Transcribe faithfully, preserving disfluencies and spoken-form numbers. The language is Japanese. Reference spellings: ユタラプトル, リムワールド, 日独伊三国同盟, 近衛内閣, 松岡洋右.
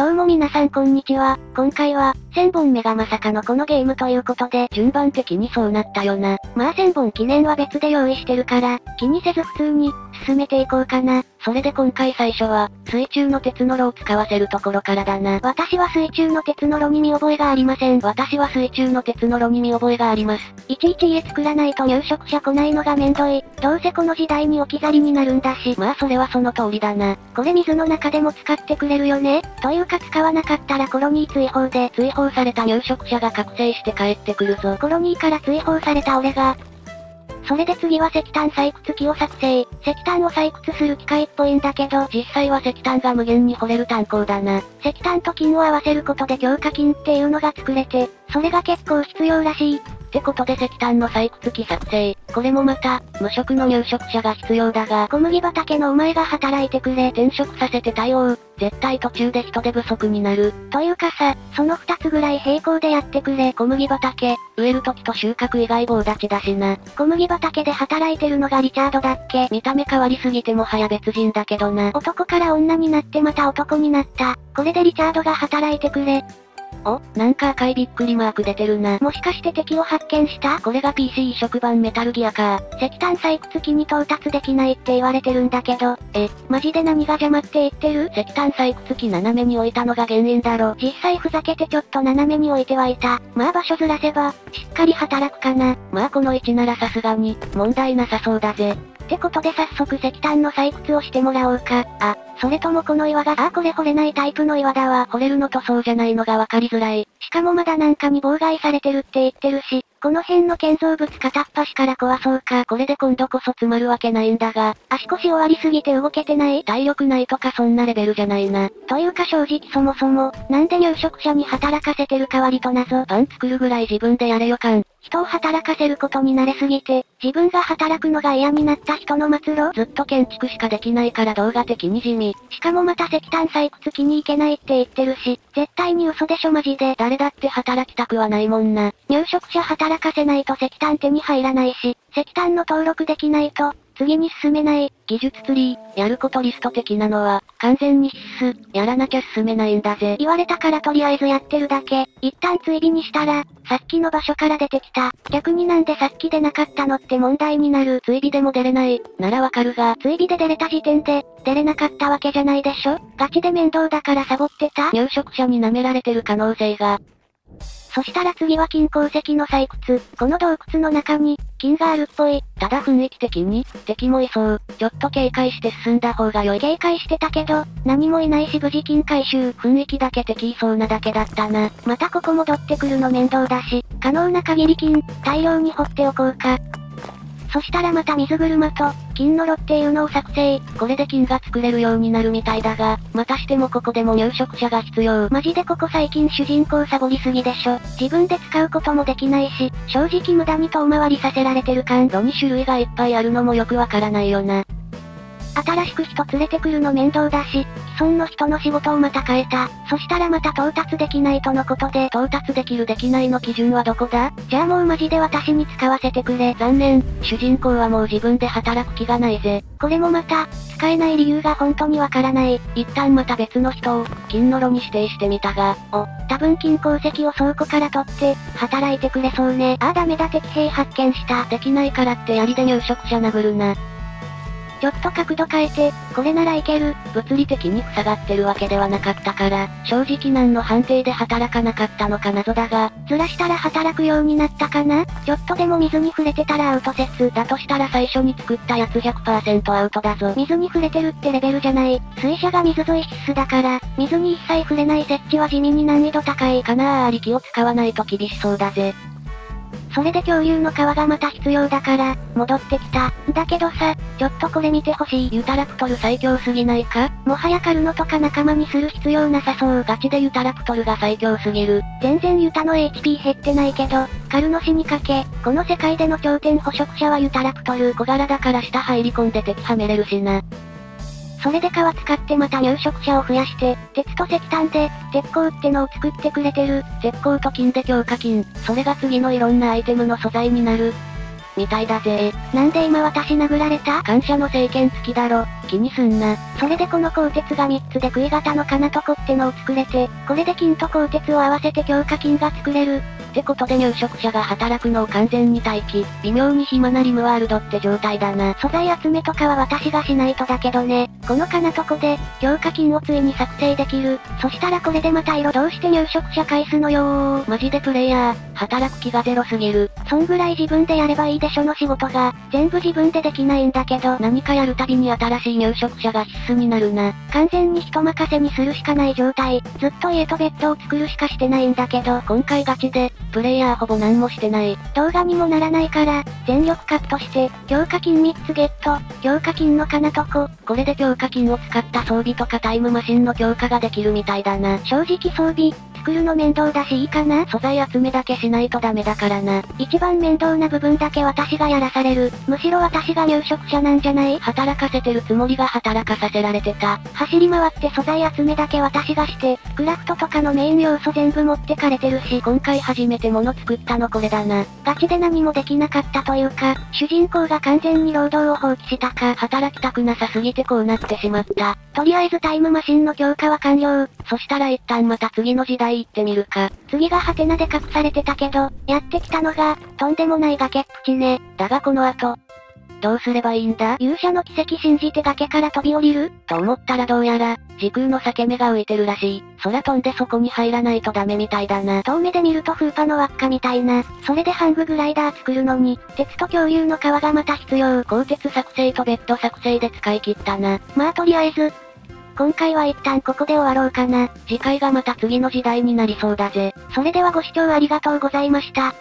どうも皆さんこんにちは。今回は、せんぼんめがまさかのこのゲームということで、順番的にそうなったよな。まあせんぼん記念は別で用意してるから、気にせず普通に、進めていこうかな。それで今回最初は、水中の鉄の炉を使わせるところからだな。私は水中の鉄の炉に見覚えがありません。私は水中の鉄の炉に見覚えがあります。いちいち家作らないと入植者来ないのがめんどい。どうせこの時代に置き去りになるんだし。まあそれはその通りだな。これ水の中でも使ってくれるよね。というか使わなかったらコロニー追放で、追放された入植者が覚醒して帰ってくるぞ。コロニーから追放された俺が、それで次は石炭採掘機を作成。石炭を採掘する機械っぽいんだけど、実際は石炭が無限に掘れる炭鉱だな。石炭と金を合わせることで強化金っていうのが作れて、それが結構必要らしい。ってことで石炭の採掘機作成。これもまた、無職の入植者が必要だが、小麦畑のお前が働いてくれ。転職させて対応。絶対途中で人手不足になる。というかさ、その二つぐらい並行でやってくれ。小麦畑、植える時と収穫以外棒立ちだしな。小麦畑で働いてるのがリチャードだっけ。見た目変わりすぎてもはや別人だけどな。男から女になってまた男になった。これでリチャードが働いてくれ。お、なんか赤いびっくりマーク出てるな。もしかして敵を発見した？これが ピーシー 移植版メタルギアか。石炭採掘機に到達できないって言われてるんだけど、え、マジで何が邪魔って言ってる？石炭採掘機斜めに置いたのが原因だろ。実際ふざけてちょっと斜めに置いてはいた。まあ場所ずらせば、しっかり働くかな。まあこの位置ならさすがに、問題なさそうだぜ。ってことで早速石炭の採掘をしてもらおうか。あ、それともこの岩が、ああこれ掘れないタイプの岩だわ。掘れるのとそうじゃないのが分かりづらい。しかもまだなんかに妨害されてるって言ってるし、この辺の建造物片っ端から壊そうか。これで今度こそ詰まるわけないんだが、足腰終わりすぎて動けてない？体力ないとかそんなレベルじゃないな。というか正直そもそも、なんで入植者に働かせてるか割と謎。パン作るぐらい自分でやれよ感。人を働かせることに慣れすぎて、自分が働くのが嫌になった人の末路？ずっと建築しかできないから動画的に地味。しかもまた石炭採掘機に行けないって言ってるし、絶対に嘘でしょマジで。誰だって働きたくはないもんな。入植者働かせないと石炭手に入らないし、石炭の登録できないと、次に進めない。技術ツリー、やることリスト的なのは、完全に必須、やらなきゃ進めないんだぜ。言われたからとりあえずやってるだけ。一旦追尾にしたら、さっきの場所から出てきた。逆になんでさっき出なかったのって問題になる。追尾でも出れない。ならわかるが、追尾で出れた時点で、出れなかったわけじゃないでしょ。ガチで面倒だからサボってた？入植者に舐められてる可能性が。そしたら次は金鉱石の採掘。この洞窟の中に、金があるっぽい。ただ雰囲気的に、敵もいそう。ちょっと警戒して進んだ方が良い。警戒してたけど、何もいないし無事金回収。雰囲気だけ敵いそうなだけだったな。またここ戻ってくるの面倒だし、可能な限り金、大量に掘っておこうか。そしたらまた水車と、金の炉っていうのを作成。これで金が作れるようになるみたいだが、またしてもここでも入植者が必要。マジでここ最近主人公サボりすぎでしょ。自分で使うこともできないし、正直無駄に遠回りさせられてる感。炉に種類がいっぱいあるのもよくわからないよな。新しく人連れてくるの面倒だし、既存の人の仕事をまた変えた。そしたらまた到達できないとのことで、到達できるできないの基準はどこだ？じゃあもうマジで私に使わせてくれ。残念、主人公はもう自分で働く気がないぜ。これもまた、使えない理由が本当にわからない。一旦また別の人を、金の炉に指定してみたが、お、多分金鉱石を倉庫から取って、働いてくれそうね。ああダメだ敵兵発見した。できないからって槍で入植者殴るな。ちょっと角度変えて、これならいける。物理的に塞がってるわけではなかったから、正直何の判定で働かなかったのか謎だが、ずらしたら働くようになったかな？ちょっとでも水に触れてたらアウト説。だとしたら最初に作ったやつ ひゃくパーセント アウトだぞ。水に触れてるってレベルじゃない。水車が水沿い必須だから、水に一切触れない設置は地味に難易度高いかなあ。力を使わないと厳しそうだぜ。それで恐竜の皮がまた必要だから、戻ってきた。だけどさ、ちょっとこれ見てほしい。ユタラプトル最強すぎないか？もはや狩るのとか仲間にする必要なさそう。ガチでユタラプトルが最強すぎる。全然ユタの エイチピー 減ってないけど、狩るの死にかけ。この世界での頂点捕食者はユタラプトル。小柄だから下入り込んで敵はめれるしな。それで皮使ってまた入植者を増やして、鉄と石炭で、鉄鋼ってのを作ってくれてる。鉄鋼と金で強化金。それが次のいろんなアイテムの素材になる。みたいだぜー。なんで今私殴られた？感謝の聖剣付きだろ、気にすんな。それでこの鋼鉄がみっつで杭型の金とこってのを作れて、これで金と鋼鉄を合わせて強化金が作れる。ってことで入植者が働くのを完全に待機、微妙に暇なリムワールドって状態だな。素材集めとかは私がしないとだけどね。この金とこで、強化金をついに作成できる。そしたらこれでまた色どうして入植者返すのよー。マジでプレイヤー、働く気がゼロすぎる。そんぐらい自分でやればいいでしょの仕事が、全部自分でできないんだけど。何かやるたびに新しい入植者が必須になるな。完全に人任せにするしかない状態。ずっと家とベッドを作るしかしてないんだけど、今回ガチで、プレイヤーほぼ何もしてない。動画にもならないから、全力カットして、強化金みっつゲット、強化金の金とこ。これで強化金を使った装備とかタイムマシンの強化ができるみたいだな。正直装備、作るの面倒だしいいかな？素材集めだけしないとダメだからな。一番面倒な部分だけ私がやらされる。むしろ私が入植者なんじゃない？働かせてるつもりが働かさせられてた。走り回って素材集めだけ私がして、クラフトとかのメイン要素全部持ってかれてるし、今回初めて物作ったのこれだな。ガチで何もできなかったというか、主人公が完全に労働を放棄したか、働きたくなさすぎてこうなってしまった。とりあえずタイムマシンの強化は完了。そしたら一旦また次の時代行ってみるか。次がハテナで隠されてたけど、やってきたのが、とんでもない崖っぷちね。だがこの後、どうすればいいんだ？勇者の奇跡信じて崖から飛び降りる？と思ったらどうやら、時空の裂け目が浮いてるらしい。空飛んでそこに入らないとダメみたいだな。遠目で見るとフーパの輪っかみたいな。それでハンググライダー作るのに、鉄と恐竜の皮がまた必要。鋼鉄作成とベッド作成で使い切ったな。まあとりあえず、今回は一旦ここで終わろうかな。次回がまた次の時代になりそうだぜ。それではご視聴ありがとうございました。